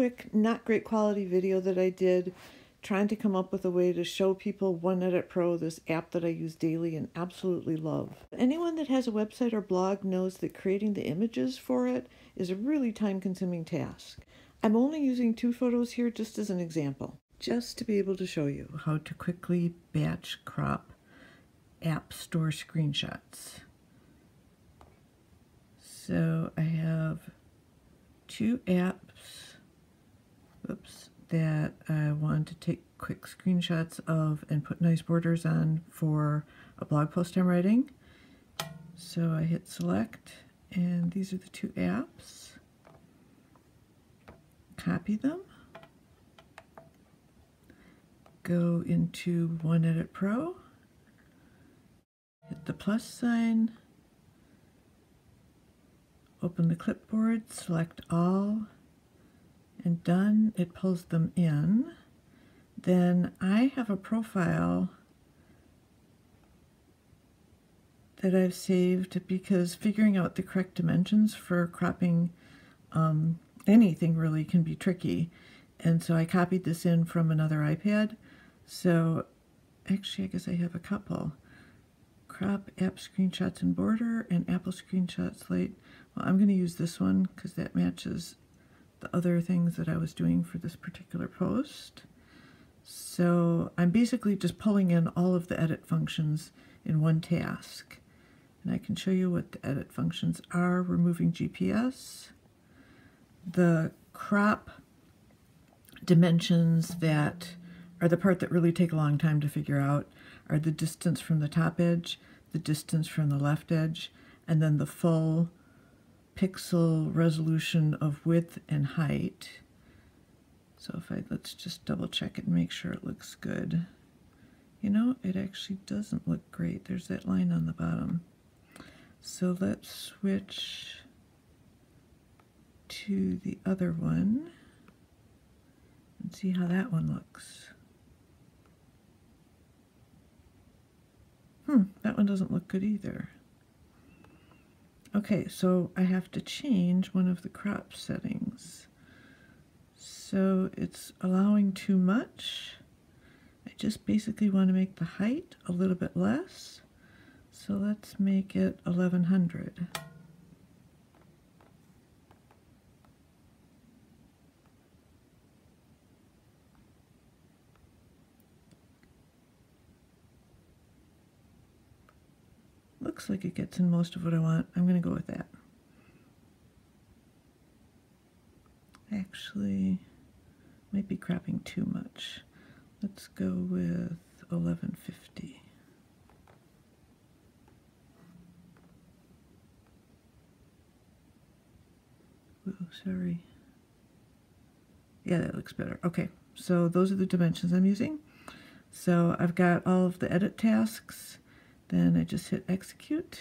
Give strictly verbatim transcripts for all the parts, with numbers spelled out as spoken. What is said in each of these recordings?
quick, not great quality video that I did trying to come up with a way to show people OneEdit Pro, this app that I use daily and absolutely love. Anyone that has a website or blog knows that creating the images for it is a really time-consuming task. I'm only using two photos here just as an example, just to be able to show you how to quickly batch crop App Store screenshots. So I have two apps, oops, that I want to take quick screenshots of and put nice borders on for a blog post I'm writing. So I hit select, and these are the two apps. Copy them. Go into OneEdit Pro. Hit the plus sign. Open the clipboard, select all, and done. It pulls them in. Then I have a profile that I've saved because figuring out the correct dimensions for cropping um, anything really can be tricky. And so I copied this in from another iPad. So actually, I guess I have a couple. Crop app screenshots and border and Apple screenshot slate. Well, I'm going to use this one because that matches the other things that I was doing for this particular post. So I'm basically just pulling in all of the edit functions in one task. And I can show you what the edit functions are. Removing G P S, the crop dimensions that are the part that really take a long time to figure out are the distance from the top edge, the distance from the left edge, and then the full pixel resolution of width and height. So if I, let's just double check it and make sure it looks good. You know, it actually doesn't look great. There's that line on the bottom. So let's switch to the other one and see how that one looks. Hmm, that one doesn't look good either. Okay, so I have to change one of the crop settings. So it's allowing too much. I just basically want to make the height a little bit less. So let's make it eleven hundred. Looks like it gets in most of what I want. I'm going to go with that. Actually, might be cropping too much. Let's go with eleven fifty. Whoa, sorry. Yeah, that looks better. Okay, so those are the dimensions I'm using. So I've got all of the edit tasks. Then I just hit execute.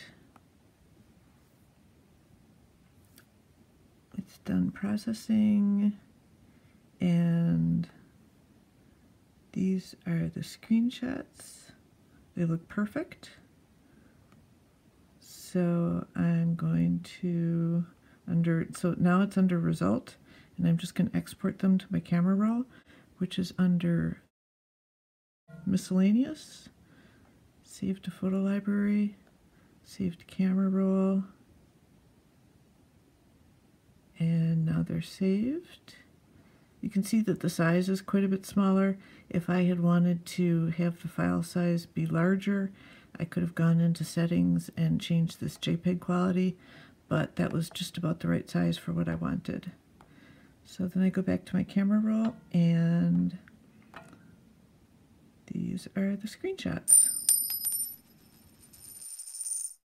It's done processing, and these are the screenshots. They look perfect. So I'm going to under, so now it's under result, and I'm just going to export them to my camera roll, which is under miscellaneous. Save to photo library, save to camera roll, and now they're saved. You can see that the size is quite a bit smaller. If I had wanted to have the file size be larger, I could have gone into settings and changed this JPEG quality, but that was just about the right size for what I wanted. So then I go back to my camera roll, and these are the screenshots.